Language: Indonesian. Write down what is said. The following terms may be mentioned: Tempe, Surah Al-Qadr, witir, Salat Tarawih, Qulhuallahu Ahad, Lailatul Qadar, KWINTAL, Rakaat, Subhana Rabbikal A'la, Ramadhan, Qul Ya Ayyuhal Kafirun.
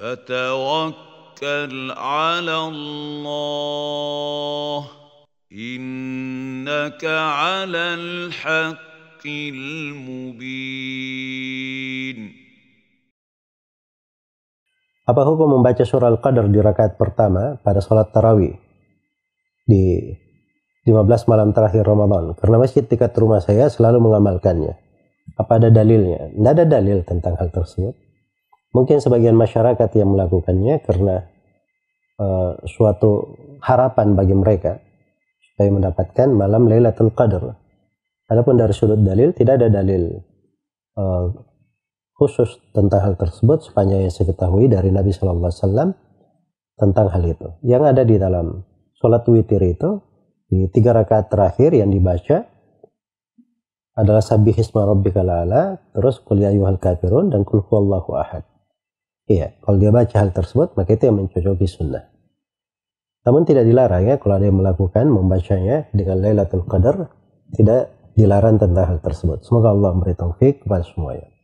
Fatawakkal 'ala Allah, innaka 'alal haqqil mubin. Apa hukum membaca surah Al-Qadr di rakaat pertama pada sholat tarawih di 15 malam terakhir Ramadan? Karena masjid dekat rumah saya selalu mengamalkannya. Apa ada dalilnya? Tidak ada dalil tentang hal tersebut. Mungkin sebagian masyarakat yang melakukannya karena suatu harapan bagi mereka supaya mendapatkan malam Lailatul Qadar. Adapun dari sudut dalil, tidak ada dalil khusus tentang hal tersebut sepanjang yang saya ketahui dari Nabi Shallallahu Alaihi Wasallam tentang hal itu. Yang ada di dalam sholat witir itu di 3 rakaat terakhir yang dibaca adalah Subhana Rabbikal A'la, terus Qul Ya Ayyuhal Kafirun dan Qulhuallahu Ahad. Iya, kalau dia baca hal tersebut maka itu yang mencocoki sunnah. Namun tidak dilarang ya kalau ada yang melakukan membacanya dengan Lailatul Qadar, tidak dilarang tentang hal tersebut. Semoga Allah memberi taufik kepada semuanya.